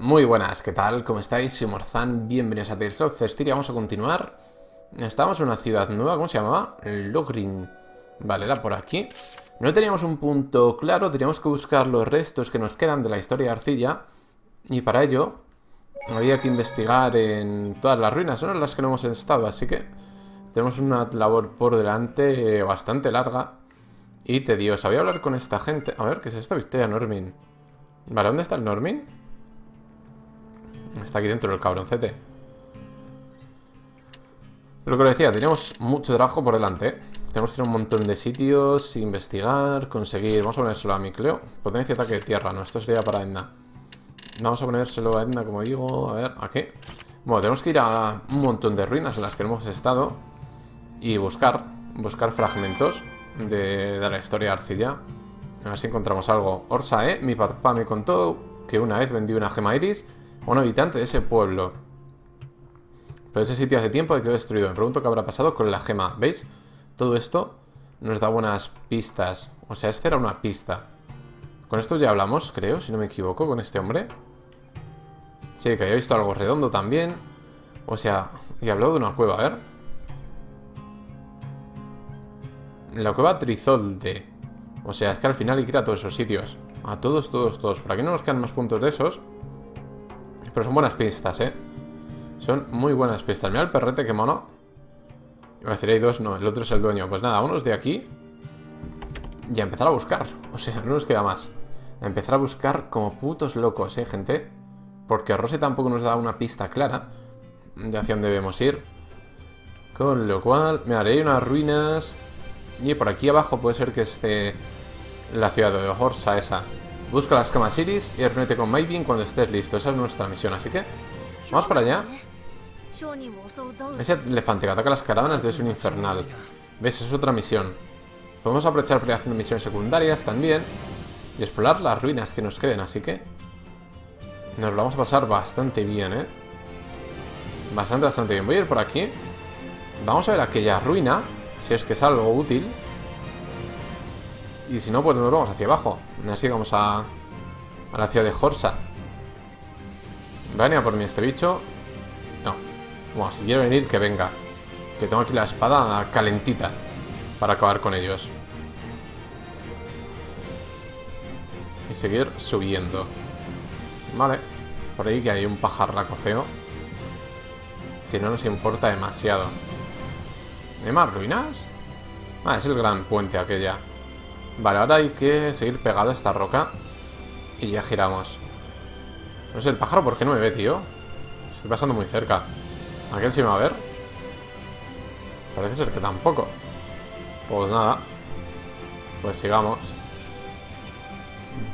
Muy buenas, ¿qué tal? ¿Cómo estáis? Soy Morzán, bienvenidos a Tales of Zestiria. Vamos a continuar. Estamos en una ciudad nueva, ¿cómo se llamaba? Lohgrin. Vale, era por aquí. No teníamos un punto claro, teníamos que buscar los restos que nos quedan de la historia de Arcilla. Y para ello, había que investigar en todas las ruinas, son las que no hemos estado, así que tenemos una labor por delante bastante larga y tediosa. Voy a hablar con esta gente. A ver, ¿qué es esta victoria, Normin? Vale, ¿dónde está el Normin? Está aquí dentro el cabroncete. Lo que os decía, tenemos mucho trabajo por delante, ¿eh? Tenemos que ir a un montón de sitios, investigar, conseguir... Vamos a ponérselo a Mikleo. Potencia ataque de tierra, no, esto sería para Edna. Vamos a ponérselo a Edna, como digo. A ver, aquí. Bueno, tenemos que ir a un montón de ruinas en las que hemos estado y buscar fragmentos de la historia de Arcilla. A ver si encontramos algo. Orsa, mi papá me contó que una vez vendí una gema iris a un habitante de ese pueblo, pero ese sitio hace tiempo que quedó destruido. Me pregunto qué habrá pasado con la gema. ¿Veis? Todo esto nos da buenas pistas. O sea, esta era una pista. Con esto ya hablamos, creo, si no me equivoco, con este hombre. Sí, que había visto algo redondo también. O sea, y habló de una cueva, a ver. La cueva Trizolde. O sea, es que al final hay que ir a todos esos sitios. A todos. Por aquí no nos quedan más puntos de esos. Pero son buenas pistas, ¿eh? Son muy buenas pistas. Mira el perrete, qué mono. Iba a decir, hay dos, no, el otro es el dueño. Pues nada, unos de aquí. Y a empezar a buscar. O sea, no nos queda más. A empezar a buscar como putos locos, ¿eh, gente? Porque Rose tampoco nos da una pista clara de hacia dónde debemos ir. Con lo cual, mira, hay unas ruinas. Y por aquí abajo puede ser que esté la ciudad de Jorsa esa. Busca las camas iris y reúnete con Maybien cuando estés listo. Esa es nuestra misión, así que vamos para allá. Ese elefante que ataca las caravanas debe ser un infernal. ¿Ves? Es otra misión. Podemos aprovechar para hacer misiones secundarias también y explorar las ruinas que nos queden, así que nos lo vamos a pasar bastante bien, ¿eh? Bastante bien. Voy a ir por aquí. Vamos a ver aquella ruina, si es que es algo útil. Y si no, pues nos vamos hacia abajo. Así vamos a la ciudad de Jorsa. ¿Va a venir a por mí este bicho? No. Bueno, si quiere venir, que venga. Que tengo aquí la espada calentita para acabar con ellos. Y seguir subiendo. Vale. Por ahí que hay un pajarraco feo que no nos importa demasiado. ¿Hay más ruinas? Ah, es el gran puente aquella. Vale, ahora hay que seguir pegado a esta roca. Y ya giramos. No sé, el pájaro, ¿por qué no me ve, tío? Estoy pasando muy cerca. ¿Aquel sí me va a ver? Parece ser que tampoco. Pues nada. Pues sigamos.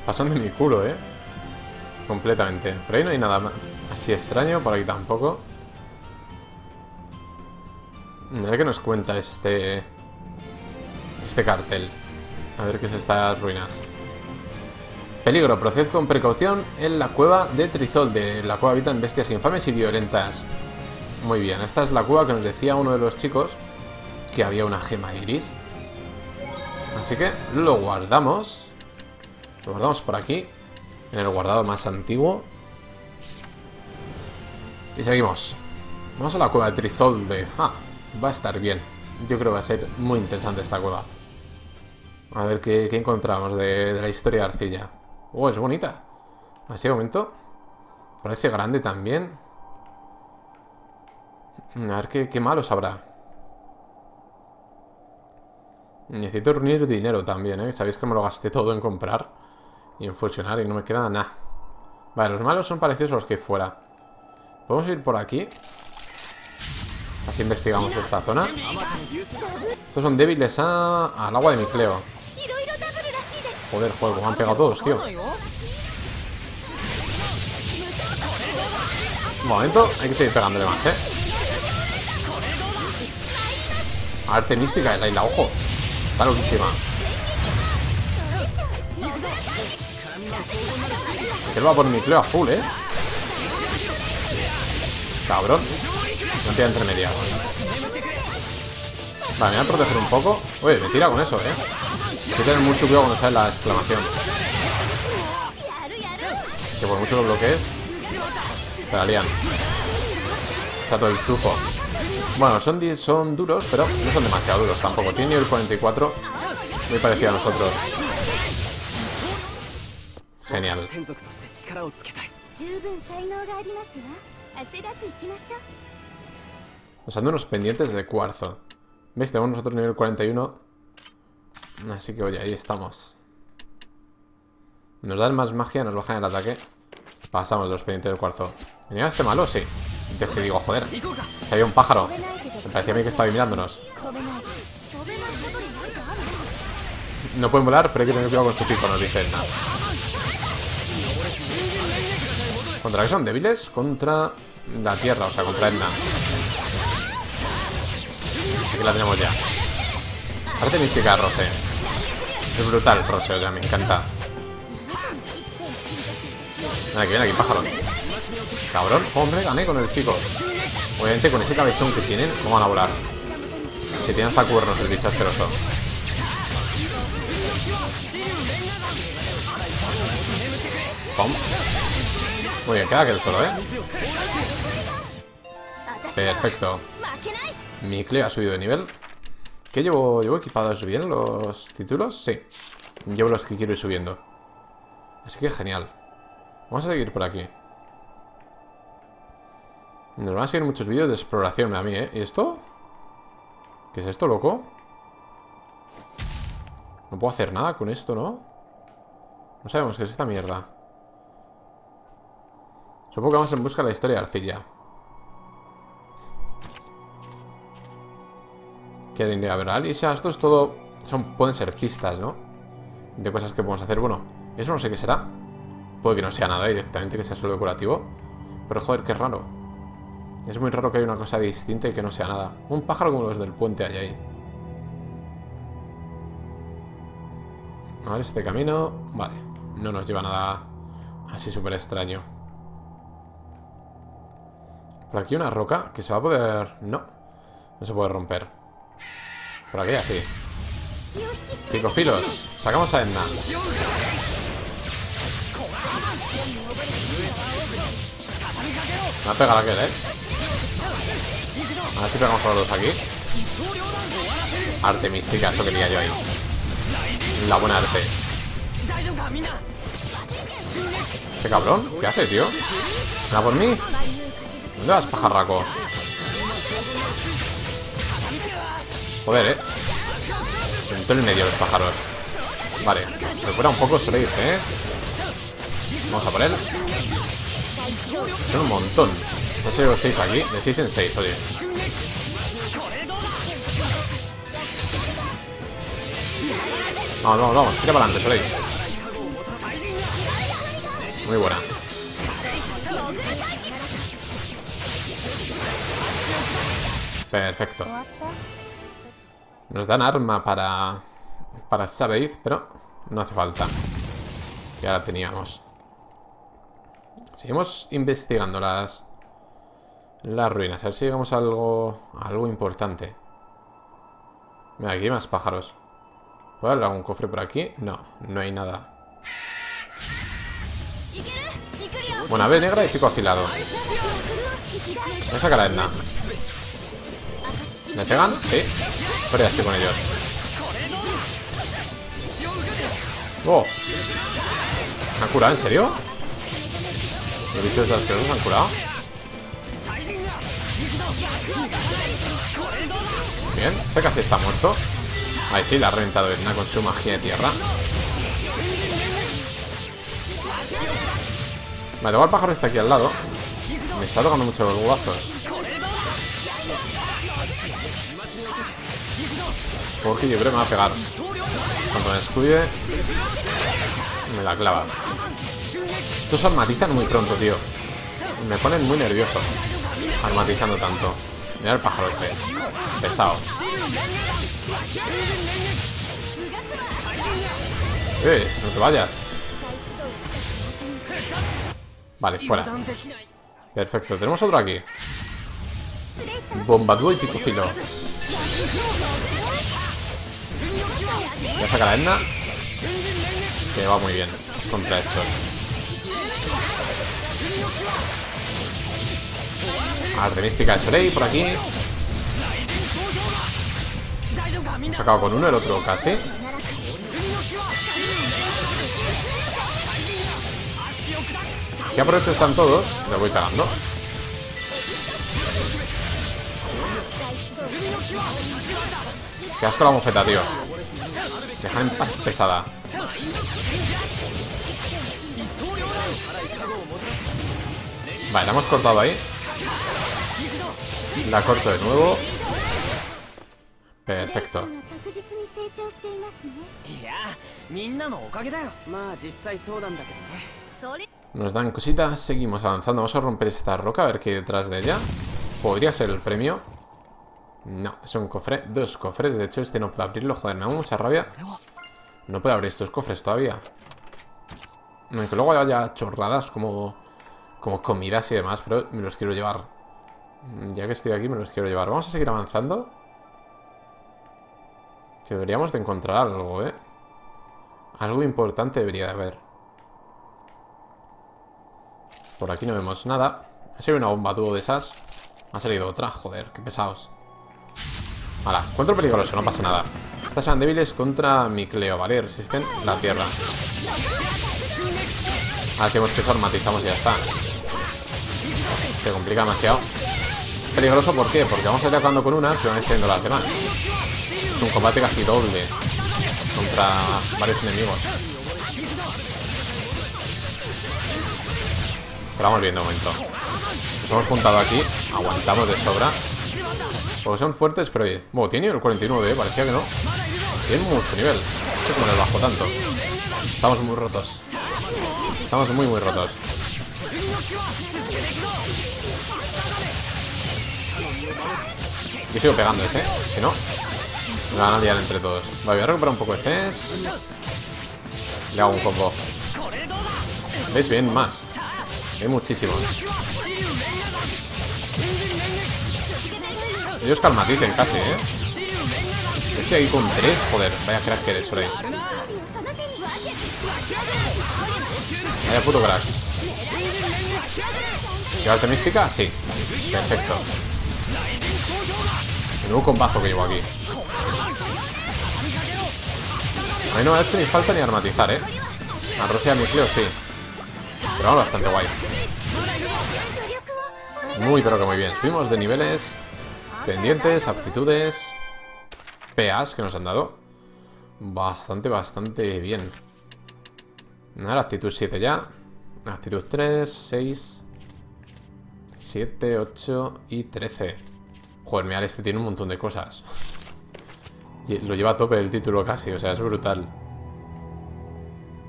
Pasan de mi culo, ¿eh? Completamente. Por ahí no hay nada así extraño, por aquí tampoco. Mira que nos cuenta este cartel. A ver qué es estas ruinas. Peligro, proced con precaución en la cueva de Trizolde. En la cueva habitan bestias infames y violentas. Muy bien, esta es la cueva que nos decía uno de los chicos que había una gema iris. Así que lo guardamos. Lo guardamos por aquí, en el guardado más antiguo. Y seguimos. Vamos a la cueva de Trizolde. Ah, va a estar bien. Yo creo que va a ser muy interesante esta cueva. A ver qué encontramos de la historia de Arcilla. Oh, es bonita. Así de momento. Parece grande también. A ver qué malos habrá. Necesito reunir dinero también, ¿eh? Sabéis que me lo gasté todo en comprar y en fusionar y no me queda nada. Vale, los malos son parecidos a los que hay fuera. Podemos ir por aquí. Así investigamos esta zona. Estos son débiles al agua de Mikleo. Joder, juego, me han pegado todos, tío. Un momento, hay que seguir pegándole más, ¿eh? Arte mística de Lailah, ojo. Está loquísima. Que va por Mikleo a full, ¿eh? Cabrón. No tira entre medias. Vale, me voy a proteger un poco. Oye, me tira con eso, ¿eh? Hay que tener mucho cuidado cuando sale la exclamación. Que por mucho lo bloquees, Se la lían. Está todo el flujo. Bueno, son duros, pero no son demasiado duros tampoco. Tiene nivel 44. Muy parecido a nosotros. Genial. Nos andan unos pendientes de cuarzo. ¿Veis? Tenemos nosotros nivel 41. Así que, oye, ahí estamos. Nos dan más magia, nos bajan el ataque. Pasamos los pendientes del cuarzo. ¿Venía este malo? Sí. Es que digo, joder, que había un pájaro. Me parecía a mí que estaba mirándonos. No pueden volar, pero hay que tener cuidado con su pico, nos dice Edna. ¿Contra qué son débiles? Contra la tierra, o sea, contra Edna. Aquí la tenemos ya. Ahora tenéis que caer, Rose. Es brutal, Rose, o sea, me encanta. Viene aquí, pájaro. Cabrón, hombre, gané con el pico. Obviamente con ese cabezón que tienen, no van a volar. Que tienen hasta cuernos el bicho asqueroso. Pum. Muy bien, queda aquel solo, ¿eh? Perfecto. Mikleo ha subido de nivel. ¿Qué llevo? ¿Llevo equipados bien los títulos? Sí. Llevo los que quiero ir subiendo. Así que genial. Vamos a seguir por aquí. Nos van a seguir muchos vídeos de exploración a mí, ¿eh? ¿Y esto? ¿Qué es esto, loco? No puedo hacer nada con esto, ¿no? No sabemos qué es esta mierda. Supongo que vamos en busca de la historia de Arcilla. Quieren ir a ver a Alisha. Esto es todo... pueden ser pistas, ¿no? De cosas que podemos hacer. Bueno, eso no sé qué será. Puede que no sea nada directamente, que sea solo decorativo. Pero joder, qué raro. Es muy raro que haya una cosa distinta y que no sea nada. Un pájaro como los del puente hay ahí. A ver, este camino... Vale, no nos lleva nada así súper extraño. Por aquí una roca que se va a poder... No, no se puede romper. Por aquí así. Picofilos. Sacamos a Edna. Me ha pegado aquel, ¿eh? A ver si pegamos a los dos aquí. Arte mística, eso quería yo ahí. La buena arte. ¿Qué cabrón? ¿Qué hace, tío? ¿Nada por mí? ¿Dónde vas, pajarraco? Joder, ¿eh? Se entró en medio los pájaros. Vale, se fuera un poco Sorey, ¿eh? Vamos a por él. Son un montón. No sé, llevo 6 aquí. De 6 en 6, oye. Vamos, vamos, vamos. Tira para adelante, Sorey. Muy buena. Perfecto. Nos dan arma para Zaveid, pero no hace falta. Que ahora teníamos. Seguimos investigando las ruinas. A ver si llegamos a algo importante. Mira, aquí hay más pájaros. ¿Puedo darle algún cofre por aquí? No, no hay nada. Bueno, ave negra y pico afilado. Voy a sacar a Edna. ¿Me pegan? Sí. Pero ya estoy con ellos. ¡Oh! ¿Me han curado? ¿En serio? Los bichos de las pelotas me han curado. Bien, este casi está muerto. Ahí sí, la ha reventado Edna con su magia de tierra. Vale, tengo al pájaro este aquí al lado. Me está tocando mucho los huevazos. Porque yo creo que me va a pegar. Cuando me descuide, me la clava. Estos armatizan muy pronto, tío. Me ponen muy nervioso armatizando tanto. Mira el pájaro este. Pesado. No te vayas. Vale, fuera. Perfecto, tenemos otro aquí. Bombadúo y picofilo. Voy a sacar a Edna. Que va muy bien contra estos. Arte mística de Sorey por aquí. Hemos acabado con uno, el otro casi. ¿Qué aprovecho están todos? Me voy cagando. Qué asco la mofeta, tío. Deja en paz, pesada. Vale, la hemos cortado ahí. La corto de nuevo. Perfecto. Nos dan cositas. Seguimos avanzando. Vamos a romper esta roca. A ver qué hay detrás de ella. Podría ser el premio. No, es un cofre. Dos cofres. De hecho, este no puedo abrirlo. Joder, me da mucha rabia. No puedo abrir estos cofres todavía. Aunque luego haya chorradas como comidas y demás, pero me los quiero llevar. Ya que estoy aquí, me los quiero llevar. Vamos a seguir avanzando. Que deberíamos de encontrar algo, ¿eh? Algo importante debería de haber. Por aquí no vemos nada. Ha salido una bomba tubo de esas. Ha salido otra. Joder, qué pesados. Hala, encuentro peligroso, no pasa nada. Estas son débiles contra Mikleo, ¿vale? Resisten la tierra. Ahora si hemos pesado, matizamos y ya está. Se complica demasiado. Peligroso, ¿por qué? Porque vamos atacando con una, se van extendiendo las demás. Es un combate casi doble contra varios enemigos. Pero vamos viendo un momento. Nos hemos juntado aquí, aguantamos de sobra. Porque son fuertes, pero oye. Bueno, tiene el 49, parecía que no. Tiene mucho nivel. No sé cómo les bajo tanto. Estamos muy rotos. Estamos muy rotos. Yo sigo pegando ese, si no me van a liar entre todos. Vale, voy a recuperar un poco de CS. Le hago un combo. ¿Veis? Bien más. Hay muchísimos. Ellos calmaticen casi, ¿eh? Yo estoy ahí con 3, joder. Vaya crack que eres, Sorey. Vaya puto crack. ¿Llevarte mística? Sí. Perfecto. El nuevo combazo que llevo aquí. A mí no me ha hecho ni falta ni armatizar, ¿eh? A Rosia y a Mikleo, sí. Pero vamos bastante guay. Muy, pero que muy bien. Subimos de niveles... Pendientes, aptitudes, PAs que nos han dado. Bastante bien. Ahora actitud 7 ya. Actitud 3, 6, 7, 8 y 13. Joder, mirad, este tiene un montón de cosas. Lo lleva a tope el título casi, o sea, es brutal.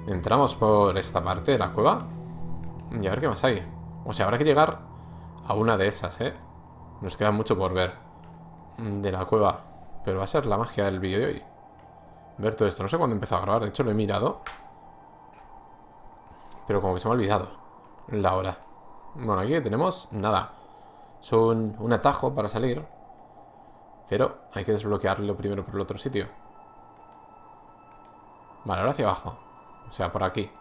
Entramos por esta parte de la cueva. Y a ver qué más hay. O sea, habrá que llegar a una de esas, ¿eh? Nos queda mucho por ver de la cueva. Pero va a ser la magia del vídeo de hoy. Ver todo esto. No sé cuándo empezó a grabar. De hecho, lo he mirado. Pero como que se me ha olvidado la hora. Bueno, aquí tenemos nada. Es un atajo para salir. Pero hay que desbloquearlo primero por el otro sitio. Vale, ahora hacia abajo. O sea, por aquí.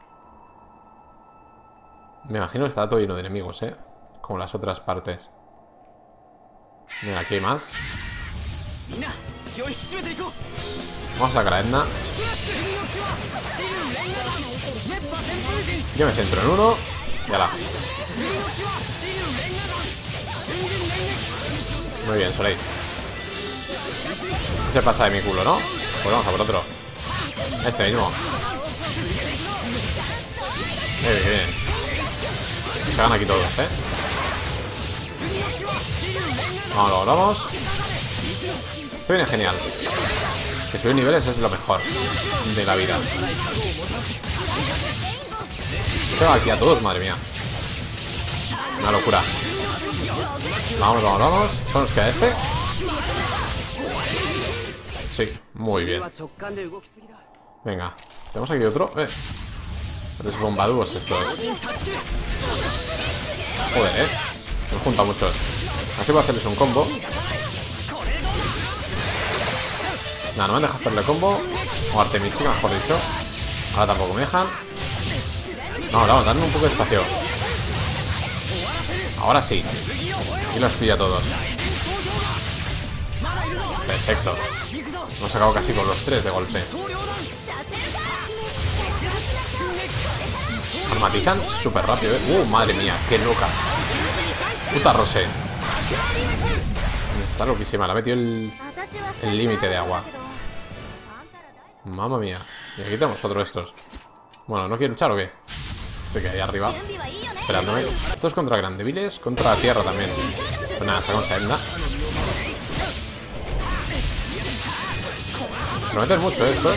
Me imagino que está todo lleno de enemigos, ¿eh? Como las otras partes. Mira, aquí hay más. Vamos a sacar a Edna. Yo me centro en uno. Y ala. Muy bien, Sorey. Se pasa de mi culo, ¿no? Pues vamos a por otro. Este mismo. Muy bien. Se ganan aquí todos, ¿eh? No, lo logramos. Esto viene genial. Que subir niveles es lo mejor de la vida. Lleva aquí a todos, madre mía. Una locura. Vamos. Solo nos queda este. Sí, muy bien. Venga, tenemos aquí otro. Los bombadubos estos. Joder, me junta muchos. Así voy a hacerles un combo. Nada, no me deja hacerle combo. O arte mística, mejor dicho. Ahora tampoco me dejan. No, vamos, dame un poco de espacio. Ahora sí. Y los pillo a todos. Perfecto. Hemos acabado casi con los tres de golpe. Armatizan súper rápido, ¿eh? Madre mía, qué locas. Puta Rosé. Está loquísima, la ha metido el límite de agua. Mamma mía. Y aquí tenemos otro de estos. Bueno, ¿no quiero luchar o qué? Se queda ahí arriba esperándome. Estos contra grandeviles, contra la tierra también. Pues nada, sacamos a Edna. Prometes mucho esto.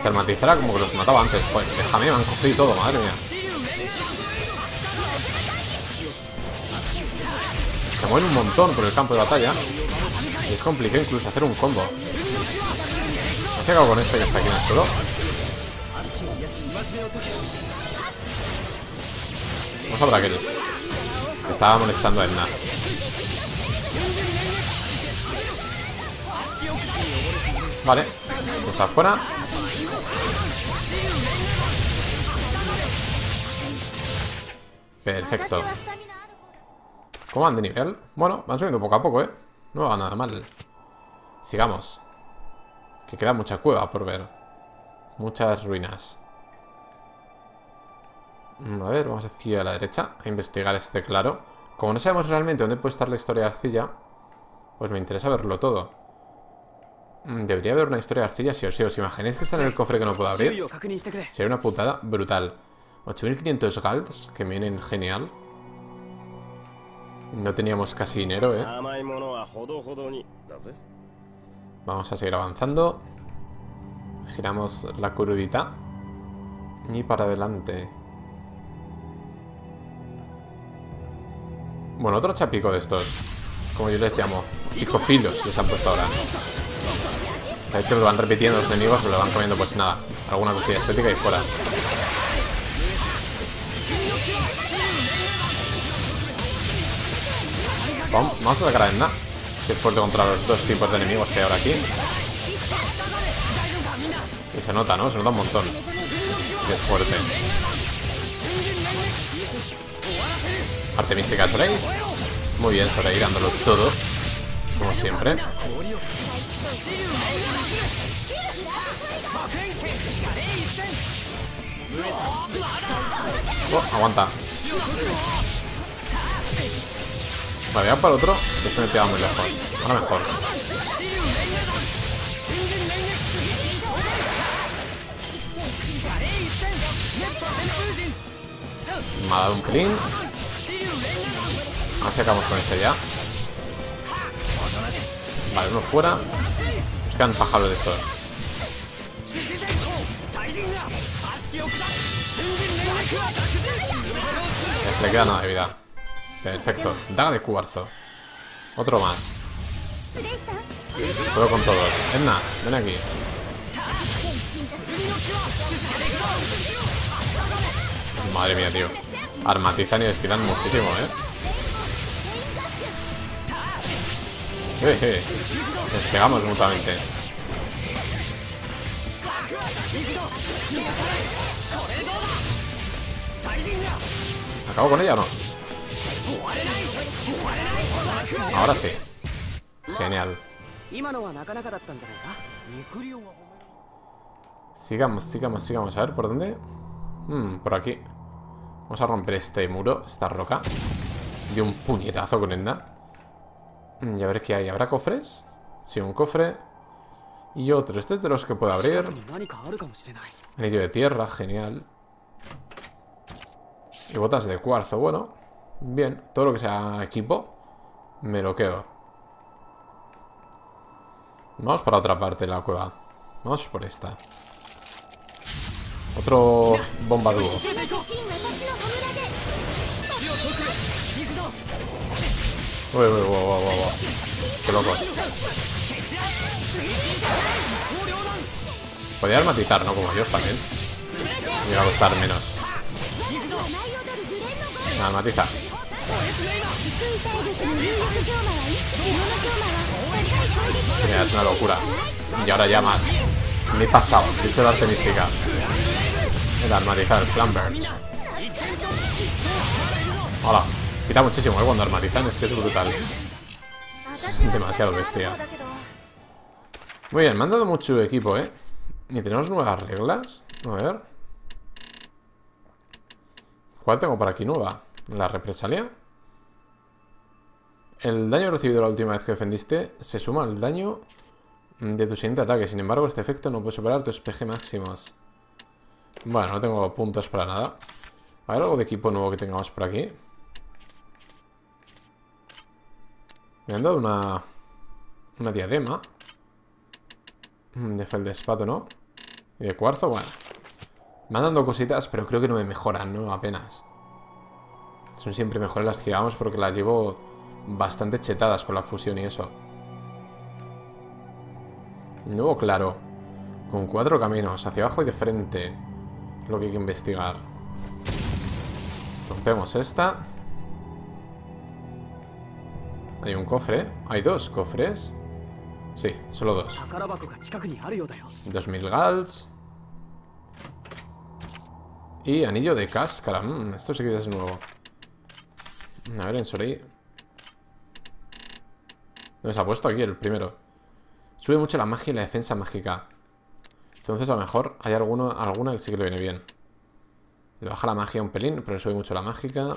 Se armatizará como que los mataba antes. Pues déjame, me han cogido todo, madre mía. Se mueven un montón por el campo de batalla. Y es complicado incluso hacer un combo. Me he sacado con este que está aquí en el suelo. Vamos a por aquel. Estaba molestando a Edna. Vale, pues está fuera. Perfecto. ¿Cómo van de nivel? Bueno, van subiendo poco a poco, ¿eh? No va nada mal. Sigamos. Que queda mucha cueva por ver. Muchas ruinas. A ver, vamos hacia la derecha a investigar este claro. Como no sabemos realmente dónde puede estar la historia de Arcilla, pues me interesa verlo todo. Debería haber una historia de Arcilla, sí o sí. ¿Os imagináis que está en el cofre que no puedo abrir? Sería una putada brutal. 8500 galds, que vienen genial. No teníamos casi dinero, ¿eh? Vamos a seguir avanzando. Giramos la curvita. Y para adelante. Bueno, otro chapico de estos. Como yo les llamo. Picofilos les han puesto ahora. Sabéis que lo van repitiendo los enemigos, pero lo van comiendo, pues nada, alguna cosilla estética y fuera. Vamos a sacar a Edna, que es fuerte contra los dos tipos de enemigos que hay ahora aquí. Y se nota, ¿no? Se nota un montón. Que es fuerte. Arte mística de Sorey. Muy bien, Sorey, dándolo todo. Como siempre. Aguanta. Vale, para el otro. Que se me pegaba muy lejos. Ahora mejor. Me ha dado un clean. Ahora sacamos con este ya. Vale, uno fuera. Nos quedan pájaros de estos. Ya se le queda nada de vida. Perfecto. Daga de cuarzo. Otro más. Puedo con todos. Edna, ven aquí. Madre mía, tío. Armatizan y desquitan muchísimo, ¿eh? Nos pegamos mutuamente. ¿Acabo con ella o no? Ahora sí. Genial. Sigamos. A ver, ¿por dónde? Por aquí. Vamos a romper este muro, esta roca. De un puñetazo con Edna. Y a ver qué hay. ¿Habrá cofres? Sí, un cofre. Y otro. Este es de los que puedo abrir. Anillo de tierra, genial. Y botas de cuarzo, bueno. Bien, todo lo que sea equipo me lo quedo. Vamos para otra parte de la cueva. Vamos por esta. Otro bomba dúo. Uy. Qué locos. Podría armatizar, ¿no? Como yo también. Me va a costar menos. Armatiza. Mira, es una locura. Y ahora ya más. Me he pasado. He hecho la arte mística. El armatizar, Flamberge. Hola. Quita muchísimo, cuando armatizan, es que es brutal. Es demasiado bestia. Muy bien, me han dado mucho equipo, ¿eh? Y tenemos nuevas reglas. A ver. ¿Cuál tengo por aquí nueva? ¿La represalia? El daño recibido la última vez que defendiste se suma al daño de tu siguiente ataque. Sin embargo, este efecto no puede superar tus PG máximos. Bueno, no tengo puntos para nada. A ver, algo de equipo nuevo que tengamos por aquí. Me han dado una diadema de feldespato, ¿no? Y de cuarzo, bueno. Me han dado cositas, pero creo que no me mejoran, ¿no? Apenas. Son siempre mejores las que llevamos porque las llevo bastante chetadas con la fusión y eso. Nuevo claro. Con 4 caminos, hacia abajo y de frente. Lo que hay que investigar. Rompemos esta. Hay un cofre. Hay 2 cofres. Sí, solo 2. 2000 galds. Y anillo de cáscara. Esto sí que es nuevo. A ver, en Sorey. Nos ha puesto aquí el primero. Sube mucho la magia y la defensa mágica. Entonces a lo mejor hay alguna que sí que le viene bien. Le baja la magia un pelín, pero le sube mucho la mágica.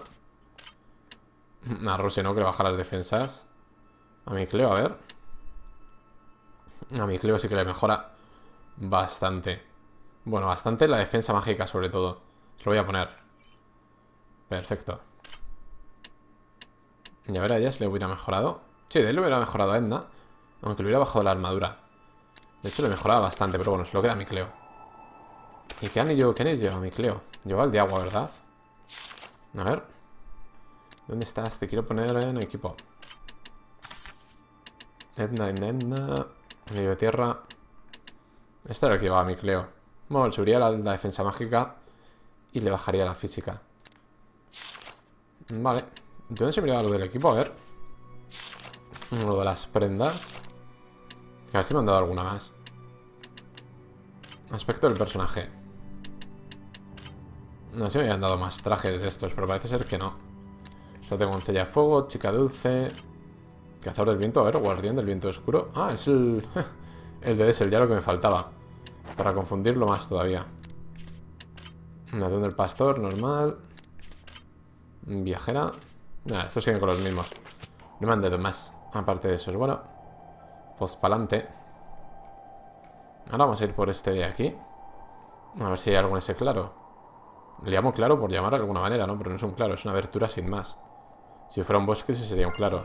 A Rose no, que le baja las defensas. A Mikleo, a ver. A Mikleo sí que le mejora bastante. Bueno, bastante la defensa mágica sobre todo. Se lo voy a poner. Perfecto. Y a ver, a ellas le hubiera mejorado. Sí, de él le hubiera mejorado a Edna. Aunque le hubiera bajado la armadura. De hecho, le mejoraba bastante, pero bueno, se lo queda a Mikleo. ¿Y qué anillo? ¿Qué anillo a Mikleo? Lleva el de agua, ¿verdad? A ver. ¿Dónde estás? Te quiero poner en equipo. Edna. Anillo de tierra. Este era el que llevaba a Mikleo. Bueno, le subiría la defensa mágica. Y le bajaría la física. Vale. ¿Dónde se miraba lo del equipo? A ver. Lo de las prendas. A ver si me han dado alguna más. Aspecto del personaje. No sé si me habían dado más trajes de estos, pero parece ser que no. Yo tengo un cella de fuego, chica dulce, cazador del viento, a ver, guardián del viento oscuro. Ah, es el de Dezel, ya lo que me faltaba. Para confundirlo más todavía. Nación del pastor, normal. Viajera. Nada, estos siguen con los mismos. No me han dado más, aparte de esos, bueno. Pues pa'lante. Ahora vamos a ir por este de aquí. A ver si hay algo en ese claro. Le llamo claro por llamar de alguna manera, ¿no? Pero no es un claro, es una abertura sin más. Si fuera un bosque, sí sería un claro.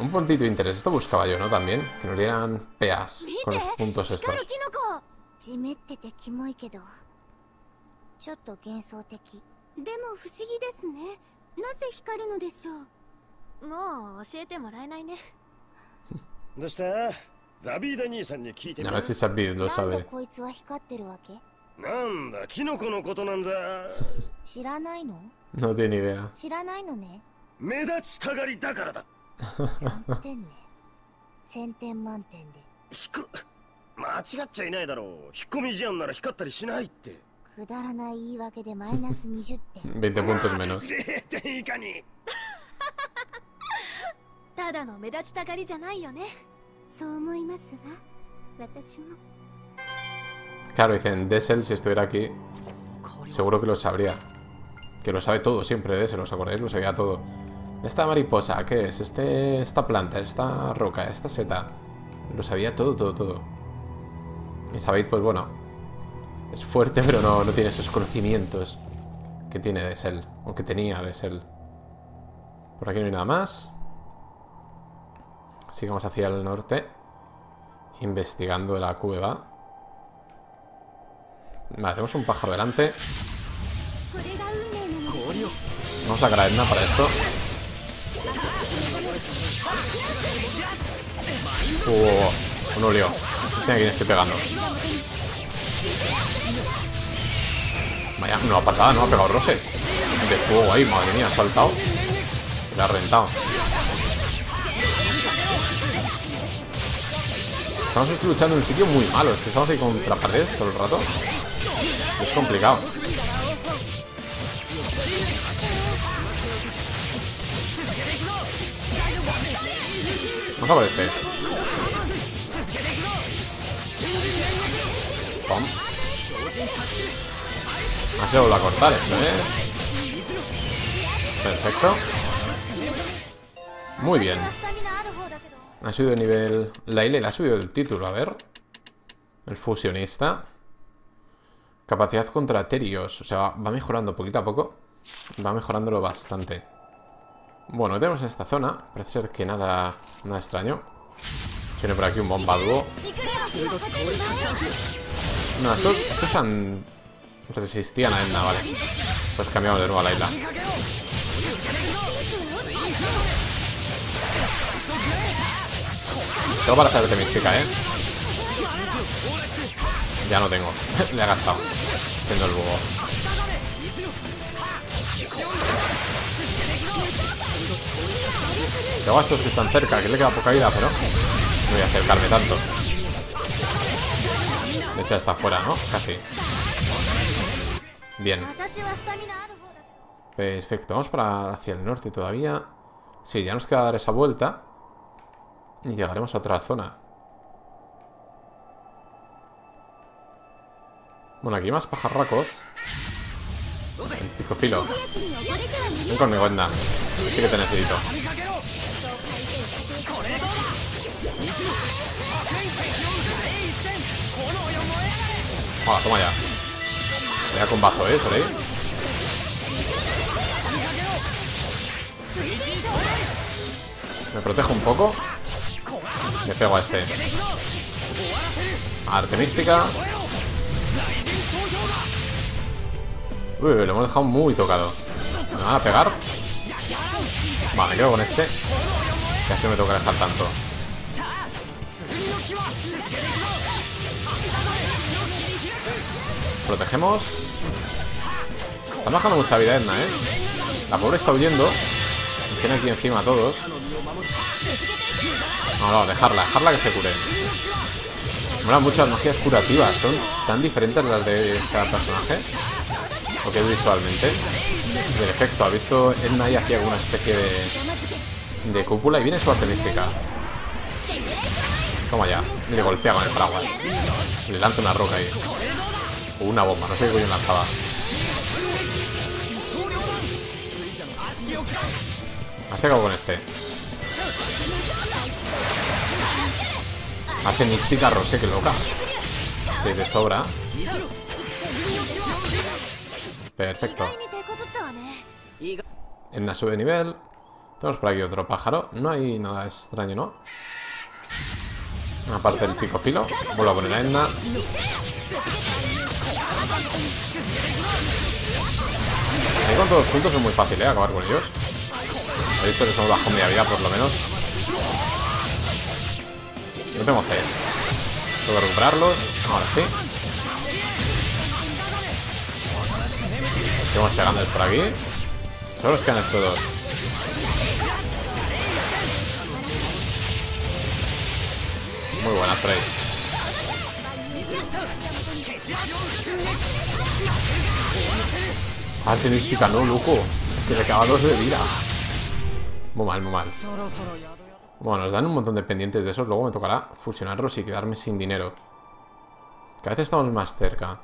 Un puntito de interés. Esto buscaba yo, ¿no? También. Que nos dieran peas con los puntos estos. A ver si Zaveid lo sabe. No tiene idea. 20 puntos menos. Claro, dicen Dezel, si estuviera aquí, seguro que lo sabría. Que lo sabe todo siempre Dezel, ¿os acordáis? Lo sabía todo. Esta mariposa, ¿qué es? Esta planta, esta roca, esta seta. Lo sabía todo. Y Zaveid, pues bueno, es fuerte, pero no tiene esos conocimientos que tiene Dezel, o que tenía Dezel. Por aquí no hay nada más. Sigamos hacia el norte, investigando la cueva. Vale, tenemos un pájaro delante. Vamos a sacar a Edna para esto. Un lío. No sé a quién estoy pegando. Vaya, no ha pasado, no ha pegado Rose. De fuego ahí, madre mía, ha saltado. Le ha reventado. Estamos luchando en un sitio muy malo. Es que estamos ahí contra paredes todo el rato. Es complicado. Vamos a por este. Pum. No se vuelve a cortar esto, ¿eh? Perfecto. Muy bien. Ha subido el nivel... Lailah ha subido el título, a ver. El fusionista. Capacidad contra Terios. O sea, va mejorando poquito a poco. Va mejorándolo bastante. Bueno, tenemos esta zona. Parece ser que nada extraño. Tiene por aquí un bomba dúo. No, estos han... resistían a Edna, vale. Pues cambiamos de nuevo a Lailah. Tengo para hacer de mística, ¿eh? Ya no tengo. Le ha gastado. Siendo el búho. Tengo a estos que están cerca, que le queda poca vida, pero... no voy a acercarme tanto. De hecho, está fuera, ¿no? Casi. Bien. Perfecto. Vamos para hacia el norte todavía. Sí, ya nos queda dar esa vuelta. Y llegaremos a otra zona. Bueno, aquí más pajarracos. El picofilo. Ven conmigo, Edna. Sí que te necesito. Hola, toma ya. Vea con bajo, Sorey. Me protejo un poco. Le pego a este. Arte mística. Uy, lo hemos dejado muy tocado. ¿Me van a pegar? Vale, quedo con este. Y así no me toca dejar tanto. Protegemos. Está bajando mucha vida Edna, ¿eh? La pobre está huyendo. Tiene aquí encima a todos. No, dejarla que se cure. Mola mucho las magias curativas. Son tan diferentes las de cada personaje. Lo que es visualmente. El efecto, ha visto Edna y hacía alguna especie de cúpula. Y viene su arte mística. Toma ya. Le golpea con el paraguas. Le lanza una roca ahí. O una bomba, no sé qué coño lanzaba. Así acabo con este. Hace mística Rosé, que loca. Que te sobra. Perfecto. En la sube de nivel. Tenemos por aquí otro pájaro. No hay nada extraño, ¿no? Aparte del picofilo. Vuelvo a poner a Edna. Ahí con todos juntos es muy fácil, ¿eh? Acabar con ellos. He visto que son bajo media vida, por lo menos. No tengo CS. Tengo que recuperarlos. Ahora sí. Seguimos pegándoles por aquí. Solo nos quedan estos dos. Muy buenas, Frey. Arte mística, no, loco. Que le acaba dos de vida. Muy mal, muy mal. Bueno, nos dan un montón de pendientes de esos. Luego me tocará fusionarlos y quedarme sin dinero. Cada vez estamos más cerca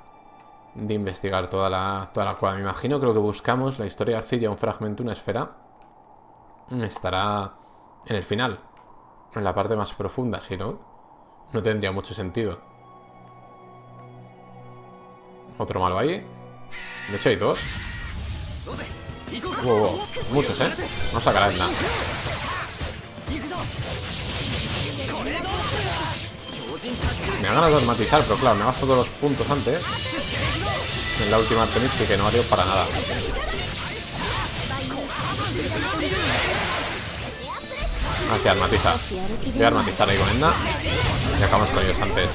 de investigar toda la cueva. Me imagino que lo que buscamos, la historia de Arcilla, un fragmento, una esfera, estará en el final. En la parte más profunda, si no, no tendría mucho sentido. Otro malo ahí. De hecho hay dos. Wow. Muchos, ¿eh? No sacará nada. Me van a dogmatizar, pero claro, me gasto todos los puntos antes. En la última arte mística que no valió para nada. Ah, sí, armatiza. Voy a armatizar ahí con Edna. Y acabamos con ellos antes.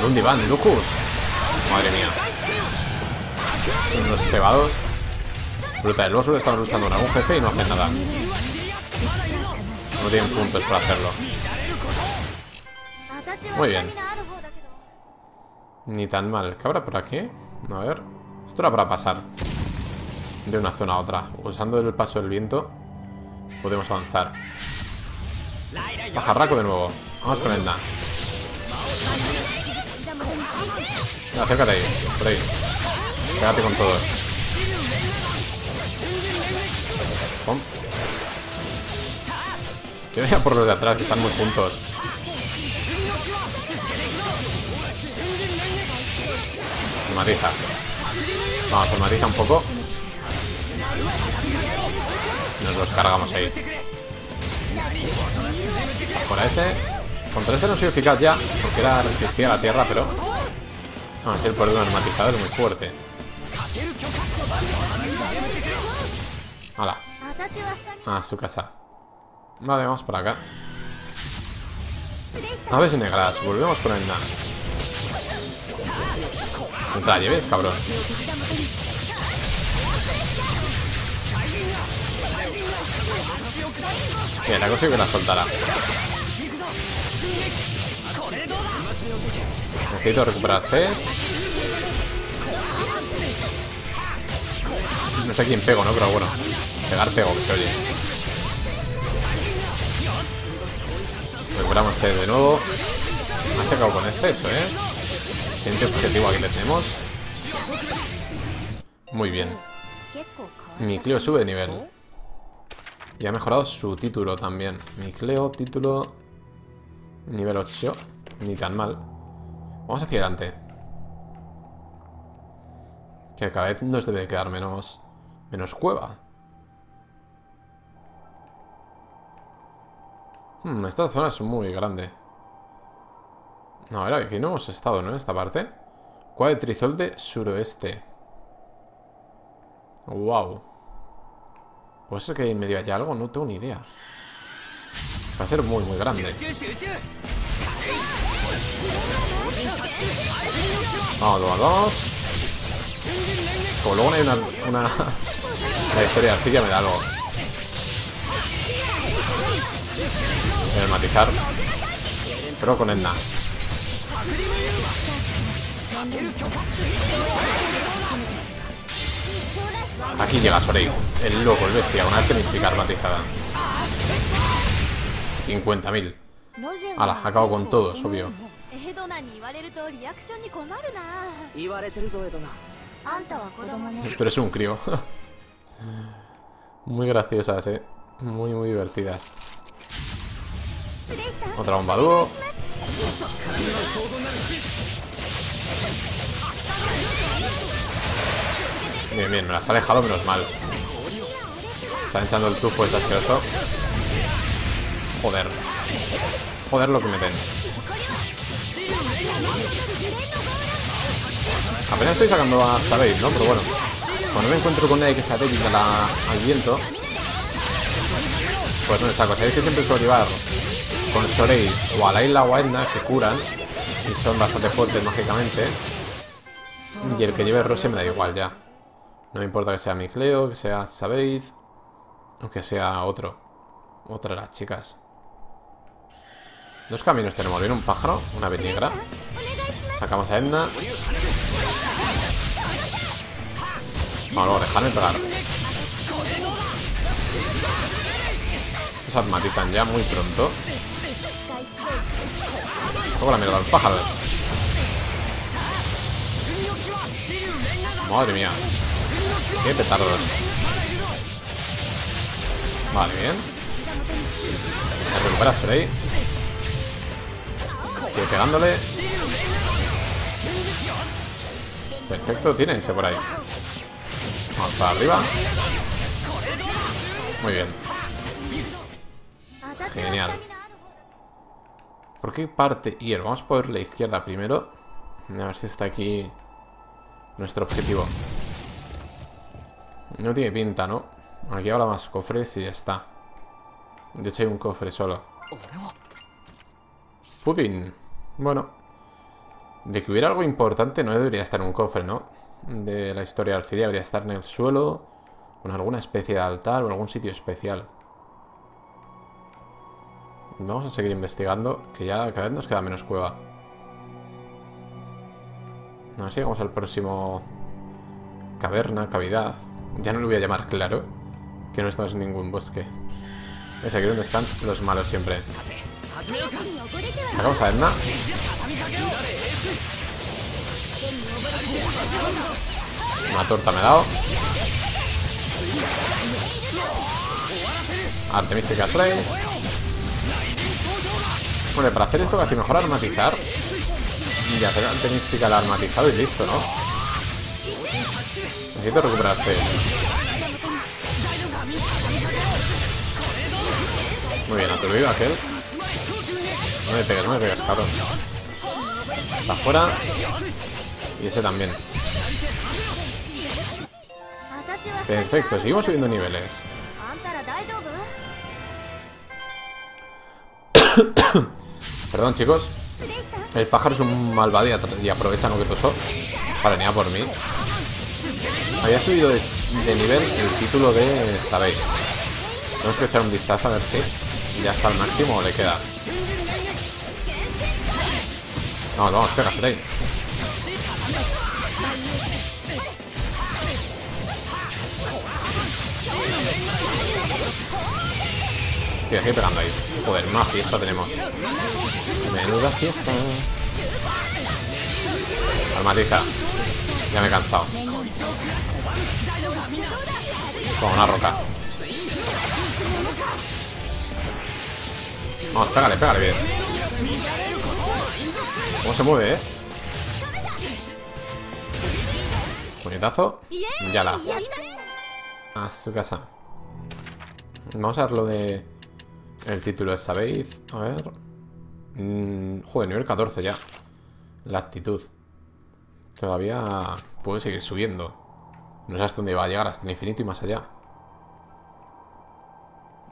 ¿Dónde van, Lucas? Madre mía. Son unos cebados. Brutal. Luego solo estamos luchando con algún jefe y no hacen nada. No tienen puntos para hacerlo. Muy bien. Ni tan mal. ¿Qué habrá por aquí? A ver. Esto era para pasar de una zona a otra. Usando el paso del viento podemos avanzar. Bajarraco de nuevo. Vamos con Edna. Acércate ahí. Por ahí. Pégate con todos. Pum. Yo voy a por los de atrás, que están muy juntos. Formatiza. Vamos, formatiza un poco. Nos los cargamos ahí. Por ese. Contra ese no soy eficaz ya, porque era resistía a la tierra, pero... Vamos a ir por un armatizador muy fuerte. Hala. A su casa. Vale, vamos para acá. Aves negras, volvemos con Edna. No te la lleves, cabrón. Bien, la consigo que la soltara. Necesito recuperar Cs. No sé quién pego, ¿no? Pero bueno, pegar pego, que se oye. Recuperamos este de nuevo. Ha sacado con este, eso es. Siguiente objetivo aquí le tenemos. Muy bien. Mikleo sube de nivel. Y ha mejorado su título también. Mikleo, título... Nivel 8. Ni tan mal. Vamos hacia adelante. Que cada vez nos debe quedar menos cueva. Esta zona es muy grande. No, a ver, aquí no hemos estado, ¿no? En esta parte. Cueva de Trizolde suroeste. Wow. ¿Puede ser que en medio haya algo? No tengo ni idea. Va a ser muy, muy grande. Vamos, dos a dos. Como luego no hay una... La historia de Arcilla me da algo. El matizar, pero con Edna. Aquí llega Sorey, el loco, el bestia, una arte mística matizada. 50.000. Ala, acabo con todos, obvio. Tú eres un crío. Muy graciosas, muy, muy divertidas. Otra bomba dúo. Bien, bien, me las ha alejado menos mal. Está echando el tufo, es asqueroso. Joder. Joder lo que meten. Apenas estoy sacando a Zaveid, ¿no? Pero bueno. Cuando me encuentro con nadie que sea débil al viento, pues no le saco. Sabéis que siempre suelo llevar con Sorey o a Lailah o a Edna, que curan y son bastante fuertes mágicamente. Y el que lleve Rose me da igual ya. No me importa que sea Mikleo, que sea Zaveid o que sea otra de las chicas. Dos caminos tenemos. Viene un pájaro, una ave negra. Sacamos a Edna. Vamos, luego dejadme pegar. Nos armatizan ya muy pronto. La mierda del pájaro. Madre mía. Qué petardos. Vale, bien. Se recupera Sorey. Sigue pegándole. Perfecto, tírense por ahí. Vamos para arriba. Muy bien. Genial. ¿Por qué parte ir? Vamos por la izquierda primero. A ver si está aquí nuestro objetivo. No tiene pinta, ¿no? Aquí habrá más cofres y ya está. De hecho hay un cofre solo. Pudín. Bueno. De que hubiera algo importante no debería estar en un cofre, ¿no? De la historia de Arcilla debería estar en el suelo, o en alguna especie de altar o en algún sitio especial. Vamos a seguir investigando, que ya cada vez nos queda menos cueva. No, así vamos al próximo... Caverna, cavidad... Ya no lo voy a llamar, claro, que no estamos en ningún bosque. Es aquí donde están los malos siempre. Sacamos a Edna. Una torta me ha dado. Arte mística spray. Bueno, para hacer esto casi mejor armatizar. Y hacer arte mística al armatizado y listo, ¿no? Necesito recuperar fe. Muy bien, a tu vida, aquel. No me pegues, cabrón. Está fuera. Y ese también. Perfecto, seguimos subiendo niveles. Perdón, chicos. El pájaro es un malvado y aprovecha lo que pasó para venir a por mí. Había subido de nivel el título de Zaveid. Tenemos que echar un vistazo a ver si ya está al máximo o le queda. Vamos, vamos, pégate ahí. Sí, estoy pegando ahí. Joder, más fiesta tenemos. Menuda fiesta. Armatiza. Ya me he cansado. Con una roca. Vamos, pégale, pégale bien. ¿Cómo se mueve, eh? Puñetazo. Yala. A su casa. Vamos a ver lo de... El título es Zaveid. A ver... joder, nivel 14 ya. La actitud. Todavía puede seguir subiendo. No sé hasta dónde va a llegar, hasta el infinito y más allá.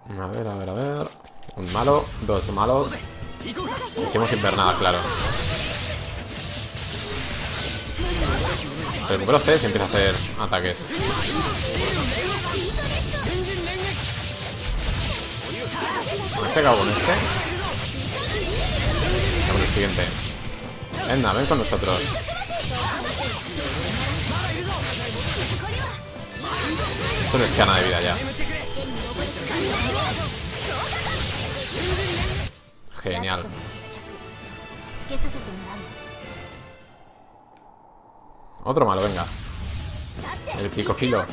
A ver, a ver, a ver. Un malo, dos malos. Hicimos invernada, claro. Recupero C y empieza a hacer ataques. Con este cago con este. Vamos al siguiente. Edna, ven con nosotros. Esto no es que a nada de vida ya. Genial. Otro malo, venga. El picofilo.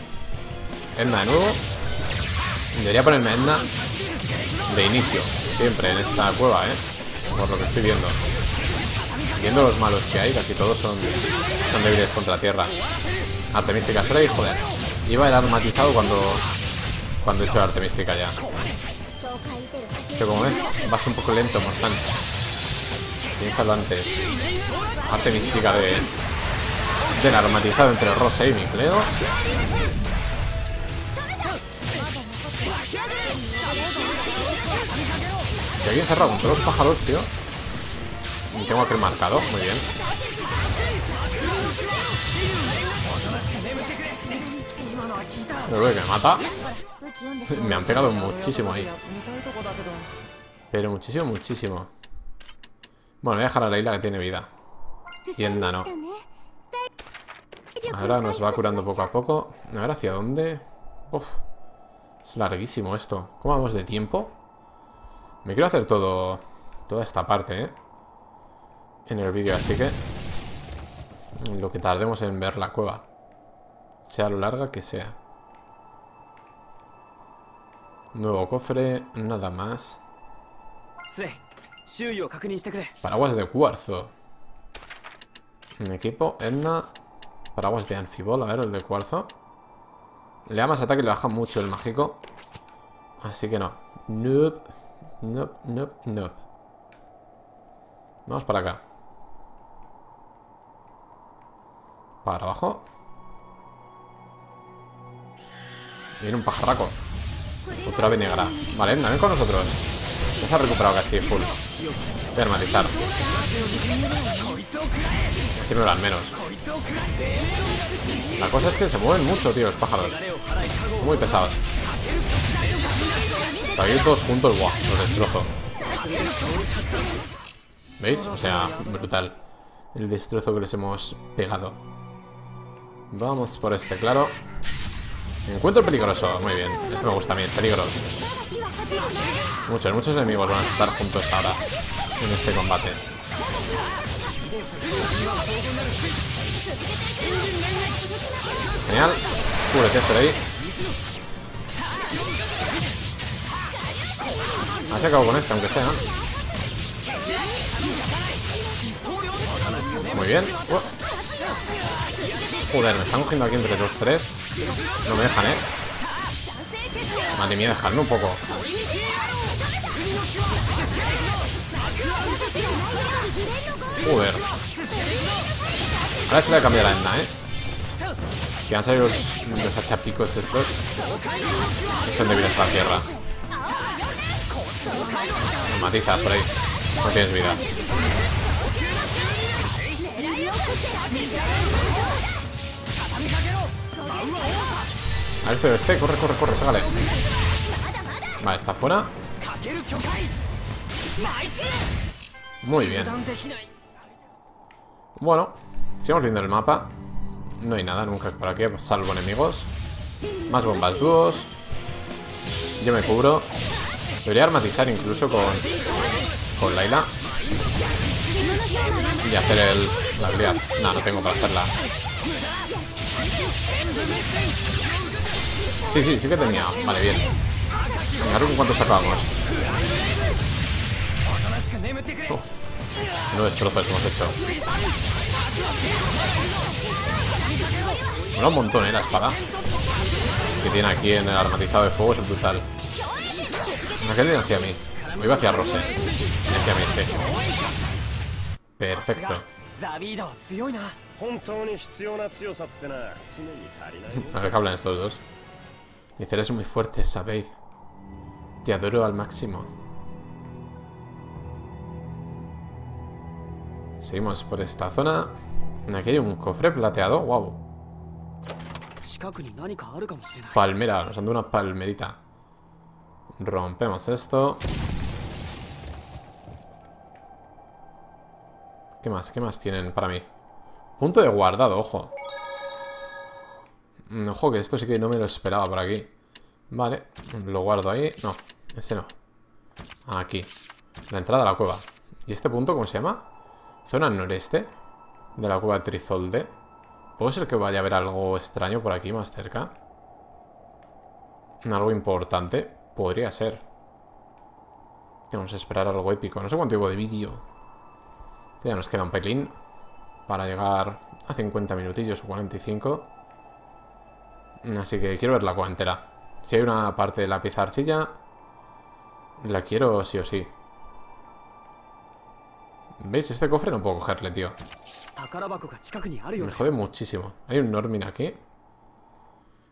Edna de nuevo. Debería ponerme Edna de inicio, siempre en esta cueva, por lo que estoy viendo. Viendo los malos que hay, casi todos son débiles contra tierra. Arte mística spray, joder. Iba el armatizado cuando he hecho la arte mística ya. Pero como ves, vas un poco lento, mortal. Piénsalo antes. Arte mística del aromatizado entre Orsa y Mikleo. Estoy bien cerrado con todos los pájaros, tío. Y tengo aquel marcado, muy bien. Lo que me mata. Me han pegado muchísimo ahí. Pero muchísimo, muchísimo. Bueno, voy a dejar a Lailah que tiene vida. Y Edna no. Ahora nos va curando poco a poco. A ver hacia dónde. Uf, es larguísimo esto. ¿Cómo vamos de tiempo? Me quiero hacer toda esta parte, en el vídeo, así que lo que tardemos en ver la cueva, sea lo larga que sea. Nuevo cofre, nada más. Paraguas de cuarzo. Mi equipo, Edna. Paraguas de anfibol, a ver el de cuarzo. Le da más ataque y le baja mucho el mágico. Así que no. Nope, nope, nope, nope. Vamos para acá. Para abajo. Viene un pajarraco. Otra ave negra. Vale, Edna, ven con nosotros. Ya se ha recuperado casi full. Voy a armatizar. Así me lo dan menos. La cosa es que se mueven mucho, tío, los pájaros. Muy pesados. Para ir todos juntos, guau, los destrozo. ¿Veis? O sea, brutal el destrozo que les hemos pegado. Vamos por este, claro. Encuentro peligroso, muy bien. Esto me gusta bien, peligro. Muchos enemigos van a estar juntos ahora en este combate. Genial. Cúbrete, Sorey. Así acabo con esta, aunque sea. Muy bien. Joder, me están cogiendo aquí entre los tres. No me dejan, ¿eh? Madre mía, dejadme un poco. Joder. Ahora se le ha cambiado la Edna, ¿eh? Que han salido los achapicos estos. Son débiles para la tierra. Matizas por ahí. No tienes vida. A ver, pero este, corre, corre, corre, pégale. Vale, está fuera. Muy bien. Bueno, sigamos viendo el mapa. No hay nada nunca por aquí, salvo enemigos. Más bombas dúos. Yo me cubro. Debería armatizar incluso con Lailah. Y hacer la habilidad. No, no tengo para hacerla. Sí, sí, sí que tenía. Vale, bien. Venga, ¿con cuánto sacamos? No destrozos hemos hecho. Mola un montón, la espada que tiene aquí en el armatizado de fuego es brutal. Aquel iba hacia mí. Me iba hacia Rose. Hacia mí, sí. Perfecto. A ver qué hablan estos dos. Dice, eres muy fuerte, Zaveid. Te adoro al máximo. Seguimos por esta zona. Aquí hay un cofre plateado. Wow. Palmera. Nos han dado una palmerita. Rompemos esto. ¿Qué más? ¿Qué más tienen para mí? Punto de guardado, ojo. Ojo, que esto sí que no me lo esperaba por aquí. Vale, lo guardo ahí. No, ese no. Aquí. La entrada a la cueva. ¿Y este punto cómo se llama? Zona noreste de la cueva de Trizolde. ¿Puede ser que vaya a haber algo extraño por aquí más cerca? Algo importante. Podría ser. Tenemos que esperar algo épico. No sé cuánto llevo de vídeo. Ya nos queda un pelín para llegar a 50 minutillos o 45. Así que quiero ver la cueva entera. Si hay una parte de la pieza arcilla, la quiero sí o sí. ¿Veis? Este cofre no puedo cogerle, tío. Me jode muchísimo. Hay un Normin aquí.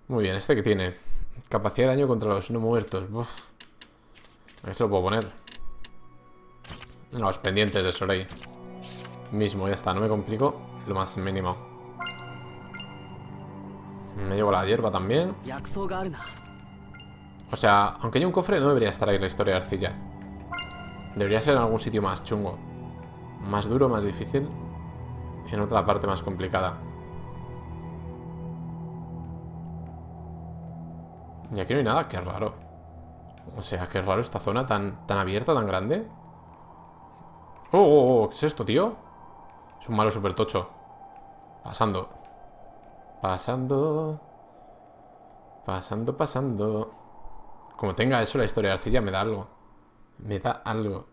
Muy bien, ¿este que tiene? Capacidad de daño contra los no muertos. Uf. Esto lo puedo poner. Los pendientes de Sorey. Mismo, ya está, no me complico lo más mínimo. Me llevo la hierba también. O sea, aunque hay un cofre, no debería estar ahí la historia de arcilla. Debería ser en algún sitio más chungo. Más duro, más difícil. En otra parte más complicada. Y aquí no hay nada, qué raro. O sea, qué raro esta zona tan abierta, tan grande. Oh, ¿qué es esto, tío? Es un malo súper tocho. Pasando. Pasando. Pasando, pasando. Como tenga eso la historia de arcilla, me da algo. Me da algo.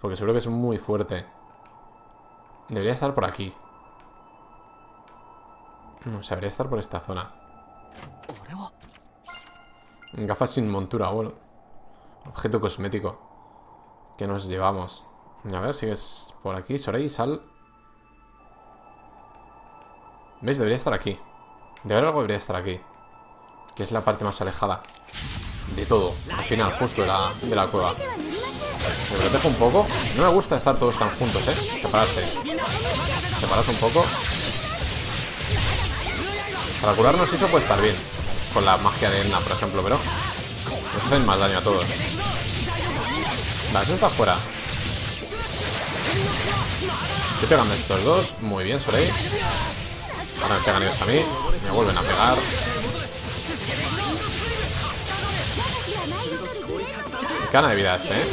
Porque seguro que es muy fuerte. Debería estar por aquí. O sea, debería estar por esta zona. Gafas sin montura, bueno. Objeto cosmético que nos llevamos. A ver, sigues por aquí, Sorey, sal. ¿Veis? Debería estar aquí. De ver algo debería estar aquí. Que es la parte más alejada de todo, al final, justo de la cueva. Me protejo un poco. No me gusta estar todos tan juntos, ¿eh? Separarse. Separarse un poco. Para curarnos eso puede estar bien. Con la magia de Edna, por ejemplo, pero nos hacen más daño a todos. Vale, eso está fuera. Estoy pegando a estos dos. Muy bien, Sorey. Ahora me pegan ellos a mí. Me vuelven a pegar. Cana de vida este, ¿eh?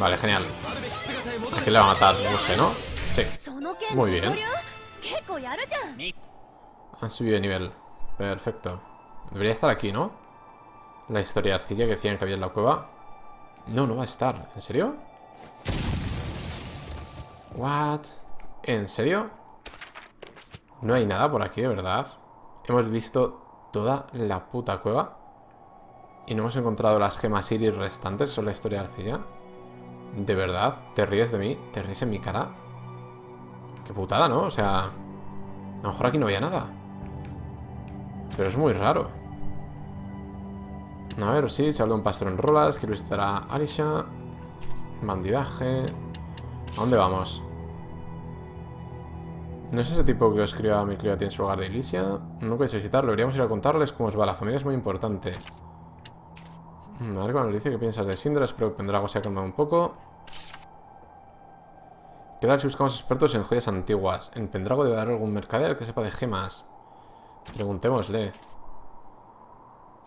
Vale, genial. Aquí le va a matar, no sé, ¿no? Sí. Muy bien. Han subido de nivel. Perfecto. Debería estar aquí, ¿no? La historia de Arcilla que decían que había en la cueva. No, no va a estar. ¿En serio? What? ¿En serio? No hay nada por aquí, de verdad. Hemos visto toda la puta cueva y no hemos encontrado las gemas iris restantes. Son la historia de Arcilla. ¿De verdad? ¿Te ríes de mí? ¿Te ríes en mi cara? Qué putada, ¿no? O sea, a lo mejor aquí no había nada, pero es muy raro. A ver, sí, se habla de un pastor en rolas. Quiero visitar a Alisha. Bandidaje. ¿A dónde vamos? ¿No es ese tipo que os escribió a Mikleo en su hogar de Alisha? No queréis visitarlo. Deberíamos ir a contarles cómo os va. La familia es muy importante. A ver, cuando nos dice qué piensas de Sindra. Espero que Pendrago se ha calmado un poco. ¿Qué tal si buscamos expertos en joyas antiguas? En Pendrago debe haber algún mercader que sepa de gemas. Preguntémosle.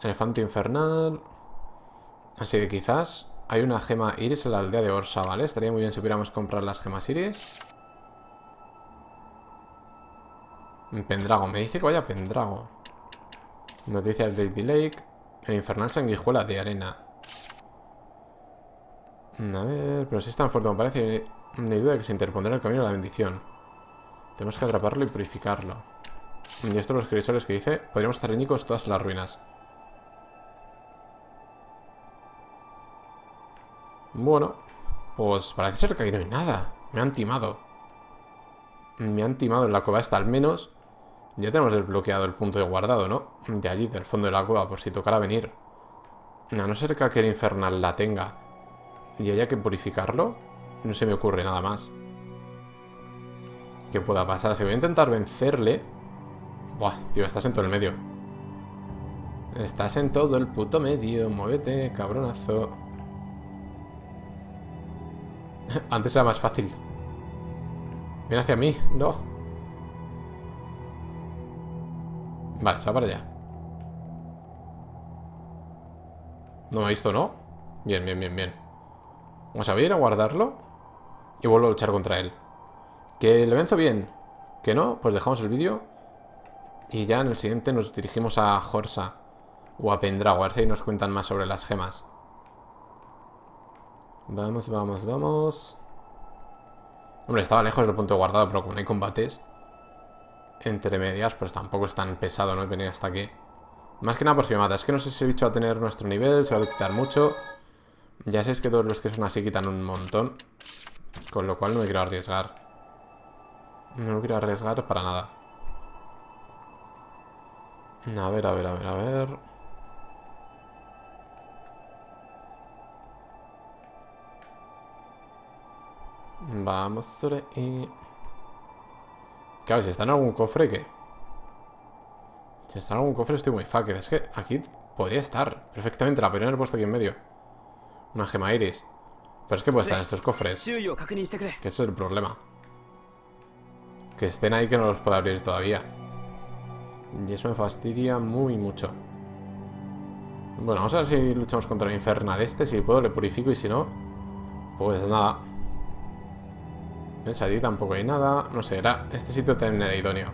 Elefante infernal. Así que quizás hay una gema iris en la aldea de Orsa, ¿vale? Estaría muy bien si pudiéramos comprar las gemas iris. Pendrago, me dice que vaya Pendrago. Noticia del Lady Lake. El infernal sanguijuela de arena. A ver, pero si es tan fuerte como parece, no hay duda de que se interpondrá el camino a la bendición. Tenemos que atraparlo y purificarlo. Y esto los escrisores que dice, podríamos estar reñicos todas las ruinas. Bueno, pues parece ser que aquí no hay nada. Me han timado. Me han timado en la cueva esta, al menos. Ya tenemos desbloqueado el punto de guardado, ¿no? De allí, del fondo de la cueva, por si tocara venir. A no ser que aquel infernal la tenga y haya que purificarlo, no se me ocurre nada más que pueda pasar. Si voy a intentar vencerle... Buah, tío, estás en todo el medio. Estás en todo el puto medio. Muévete, cabronazo. Antes era más fácil. Viene hacia mí, no. Vale, se va para allá. No me ha visto, ¿no? Bien, bien, bien, bien. Vamos a ir a guardarlo y vuelvo a luchar contra él. Que le venzo bien. Que no, pues dejamos el vídeo y ya en el siguiente nos dirigimos a Jorsa o a Pendrago, a ver si ahí nos cuentan más sobre las gemas. Vamos, vamos, vamos. Hombre, estaba lejos del punto guardado, pero como no hay combates entre medias, pues tampoco es tan pesado, ¿no? Venir hasta aquí. Más que nada por si me mata. Es que no sé si ese bicho va a tener nuestro nivel, se va a quitar mucho. Ya sé, es que todos los que son así quitan un montón, con lo cual no me quiero arriesgar. No me quiero arriesgar para nada. A ver, a ver, a ver, a ver. Vamos, Sorey. Claro, si está en algún cofre, ¿qué? Si está en algún cofre estoy muy fucked. Es que aquí podría estar perfectamente. La podría haber puesto aquí en medio. Una gema iris. Pero es que puede estar en estos cofres, que ese es el problema. Que estén ahí, que no los pueda abrir todavía. Y eso me fastidia muy mucho. Bueno, vamos a ver si luchamos contra el infernal este. Si puedo le purifico y si no, pues nada. ¿Ves? Allí tampoco hay nada. No sé, era este sitio también era idóneo.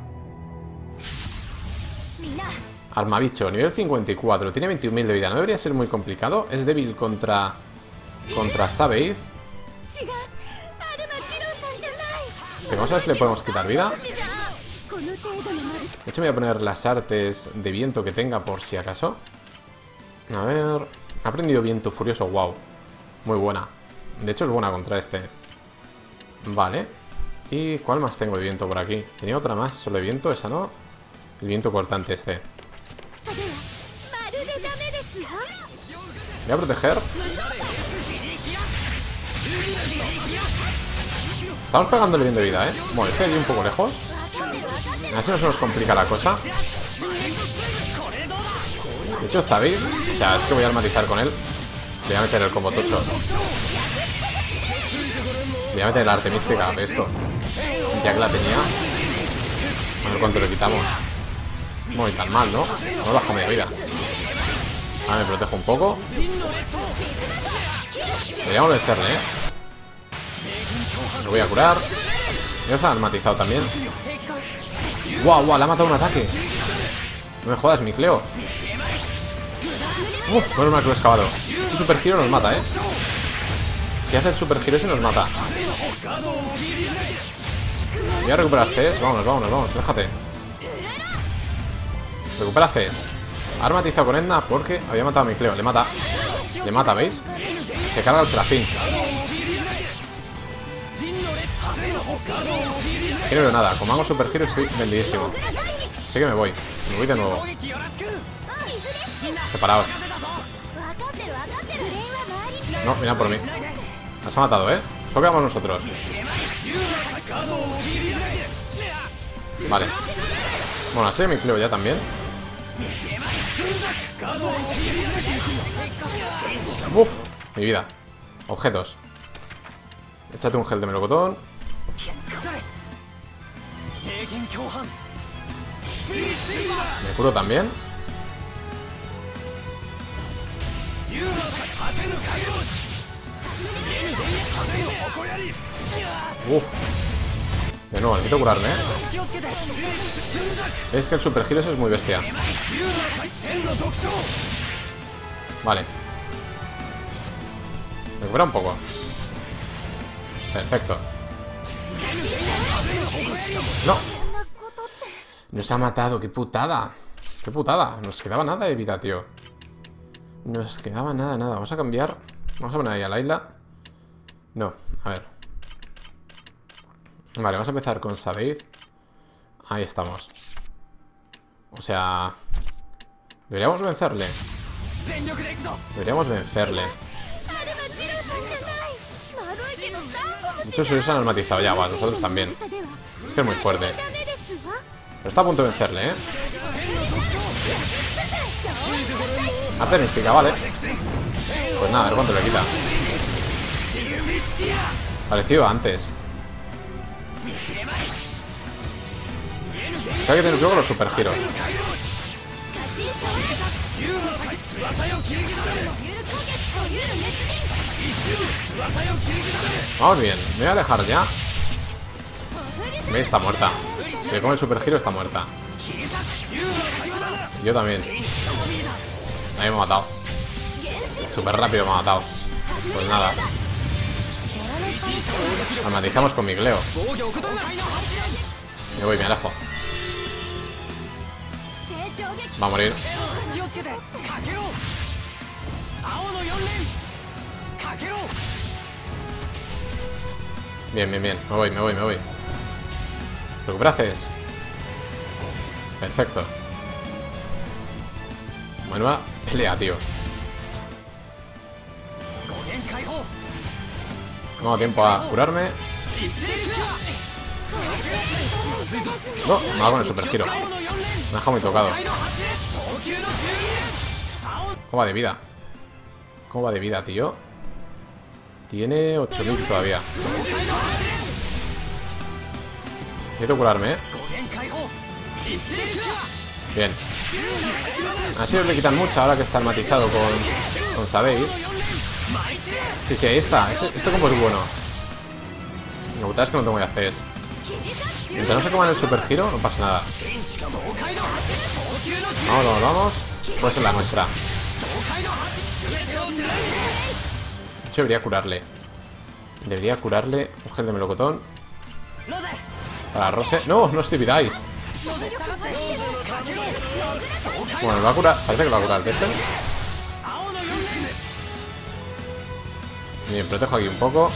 Armabicho, nivel 54. Tiene 21.000 de vida. No debería ser muy complicado. Es débil contra Zaveid. Vamos a ver si le podemos quitar vida. De hecho me voy a poner las artes de viento que tenga por si acaso. A ver. Ha aprendido viento furioso. Wow. Muy buena. De hecho es buena contra este. Vale. ¿Y cuál más tengo de viento por aquí? Tenía otra más solo de viento, esa no. El viento cortante este. Voy a proteger. Estamos pegándole bien de vida, ¿eh? Bueno, es que hay un poco lejos. Así no se nos complica la cosa. De hecho, Zaveid, o sea, es que voy a armatizar con él. Le voy a meter el combo tocho. Le voy a meter la arte mística de esto. Ya que la tenía. A ver cuánto le quitamos. Muy tan mal, ¿no? No bajo media vida. Ahora me protejo un poco. Deberíamos vencerle, ¿eh? Lo voy a curar. Ya se ha armatizado también. ¡Guau, guau! Le ha matado un ataque. No me jodas, Mikleo. Bueno, me ha excavado. Ese super giro nos mata, ¿eh? Si hace el super giro ese nos mata. Voy a recuperar CS. Vámonos, vámonos, vámonos. Déjate. Recupera CS. Armatizado con Edna porque había matado a Mikleo. Le mata. Le mata, ¿veis? Se carga el Serafín. No veo nada. Como hago super giro estoy vendidísimo. Así que me voy. Me voy de nuevo. Separados. No, mira por mí. Nos ha matado, ¿eh? Solo quedamos nosotros. Vale. Bueno, así me creo ya también. ¡Uf! Mi vida. Objetos. Échate un gel de melocotón. Me curo también. De nuevo, necesito curarme, ¿eh? Es que el super giro es muy bestia. Vale. Me cura un poco. Perfecto. No. Nos ha matado, qué putada. Qué putada. Nos quedaba nada de vida, tío. Nos quedaba nada, nada. Vamos a cambiar. Vamos a poner ahí a Lailah. No, a ver. Vale, vamos a empezar con Zaveid. Ahí estamos. O sea, deberíamos vencerle. Deberíamos vencerle. Muchos se han armatizado ya, bueno, nosotros también. Es que es muy fuerte. Pero está a punto de vencerle, ¿eh? Arte mística, vale. Pues nada, a ver cuánto le quita. Parecido antes. Hay que tener cuidado con los supergiros. Vamos bien, me voy a alejar ya. Mei está muerta. Si come el supergiro está muerta. Yo también. Ahí me ha matado. Súper rápido me ha matado. Pues nada. Armatizamos con Mikleo. Me voy, me alejo. Va a morir. Bien, bien, bien. Me voy, me voy, me voy. Recupera CS. Perfecto. Manueva pelea, tío. No tengo tiempo a curarme. No, me va con el supergiro. Me ha dejado muy tocado. ¿Cómo va de vida? ¿Cómo va de vida, tío? Tiene 8000 todavía. Necesito curarme, ¿eh? Bien. Así os le quitan mucha ahora que está armatizado con Zaveid. Sí, sí, ahí está. Este combo es bueno. Lo que es que no tengo que hacer es. Mientras no se coman el super giro, no pasa nada. Vamos, vamos, vamos. Puede ser la nuestra. De hecho, debería curarle. Debería curarle un gel de melocotón. Para Rose. No, no os dividáis. Bueno, lo va a curar. Parece que lo va a curar Dezel. Bien, protejo aquí un poco.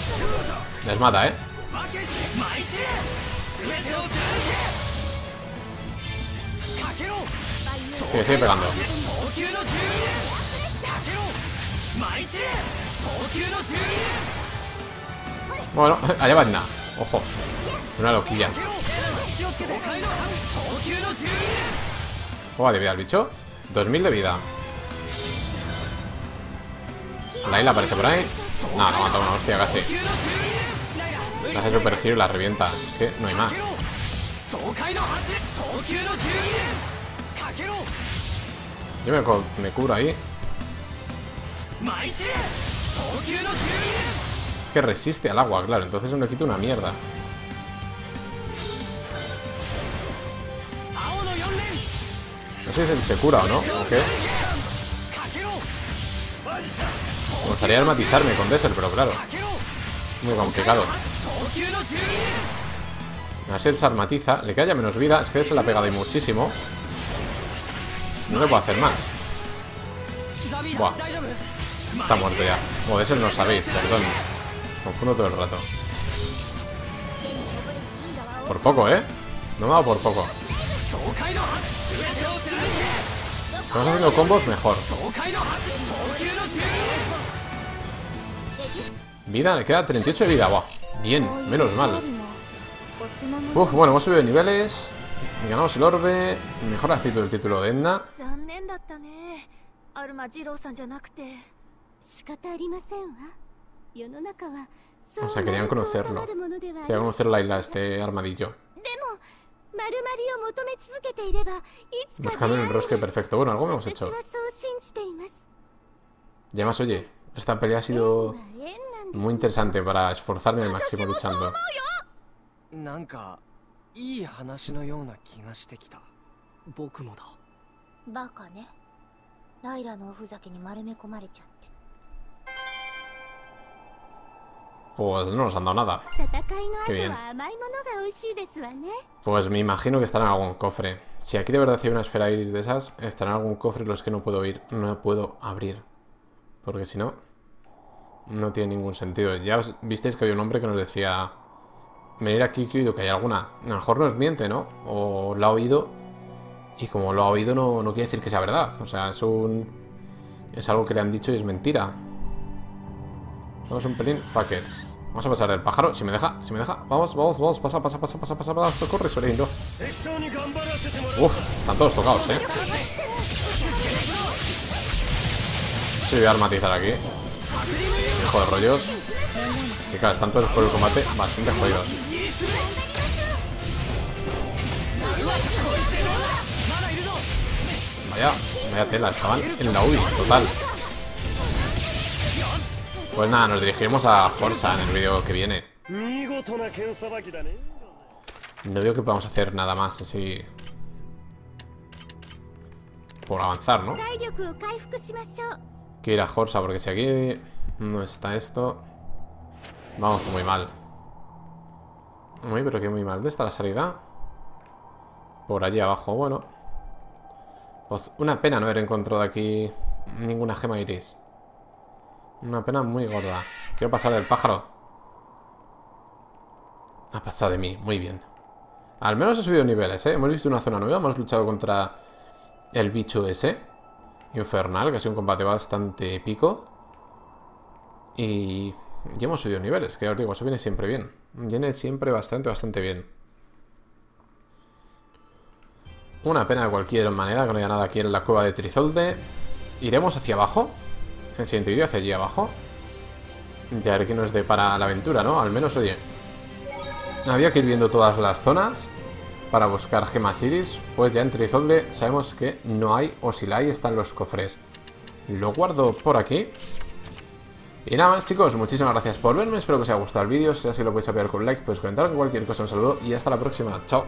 Les mata, ¿eh? Sí, sigue pegando. Bueno, allá va Edna. Ojo. Una loquilla. ¿Cómo va de vida el bicho? 2000 de vida. Lailah aparece por ahí. No, no aguanta una hostia casi. La hace super giro y la revienta. Es que no hay más. Yo me cubro ahí. Es que resiste al agua, claro. Entonces no le quito una mierda. No sé si él se cura o no. ¿O qué? Me gustaría armatizarme con Dezel, pero claro. Muy complicado. Así se armatiza. Le calla menos vida. Es que Dezel la ha pegado ahí muchísimo. No le puedo hacer más. Buah. Está muerto ya. O Dezel no sabéis, perdón. Confundo todo el rato. Por poco, ¿eh? No me ha dado por poco. Estamos haciendo combos mejor. Vida, le queda 38 de vida. Buah. Bien, menos mal. Uf, bueno, hemos subido de niveles. Ganamos el orbe. Mejor actitud del título de Edna. O sea, querían conocerlo. Querían conocer Lailah, este armadillo. Buscando el enrosque perfecto. Bueno, algo me hemos hecho. Y además, oye, esta pelea ha sido muy interesante para esforzarme al máximo luchando. Pues no nos han dado nada. Qué bien. Pues me imagino que estarán en algún cofre. Si aquí de verdad hay una esfera iris de esas, estarán en algún cofre los que no puedo abrir. Porque si no, no tiene ningún sentido. Ya visteis que había un hombre que nos decía venir aquí que he oído que hay alguna. A lo mejor nos miente, ¿no? O lo ha oído. Y como lo ha oído no quiere decir que sea verdad. O sea, es algo que le han dicho y es mentira. Vamos un pelín, fuckers. Vamos a pasar el pájaro. Si me deja. Vamos. Pasa. Corre, Sorey. Uf, están todos tocados, eh. Sí, voy a armatizar aquí. Hijo de rollos. Que claro, están todos por el combate bastante jodidos. Vaya tela, estaban en la UI, total. Pues nada, nos dirigimos a Jorsa en el vídeo que viene. No veo que podamos hacer nada más así. Por avanzar, ¿no? Hay que ir a Jorsa porque si aquí no está esto, vamos muy mal. Muy, pero que muy mal. ¿Dónde está la salida? Por allí abajo, bueno. Pues una pena no haber encontrado aquí ninguna gema iris. Una pena muy gorda. Quiero pasar del pájaro. Ha pasado de mí, muy bien. Al menos he subido niveles, ¿eh? Hemos visto una zona nueva, hemos luchado contra el bicho ese infernal, que ha sido un combate bastante épico. Y hemos subido niveles, que os digo, eso viene siempre bien. Viene siempre bastante bien. Una pena de cualquier manera que no haya nada aquí en la cueva de Trizolde. Iremos hacia abajo. En el siguiente vídeo hacia allí abajo. Y a ver qué nos depara la aventura, ¿no? Al menos, oye, había que ir viendo todas las zonas para buscar gemas iris. Pues ya en Trizolde sabemos que no hay, o si la hay, están los cofres. Lo guardo por aquí. Y nada más, chicos, muchísimas gracias por verme. Espero que os haya gustado el vídeo. Si así lo podéis apoyar con un like, pues comentar con cualquier cosa. Un saludo y hasta la próxima. Chao.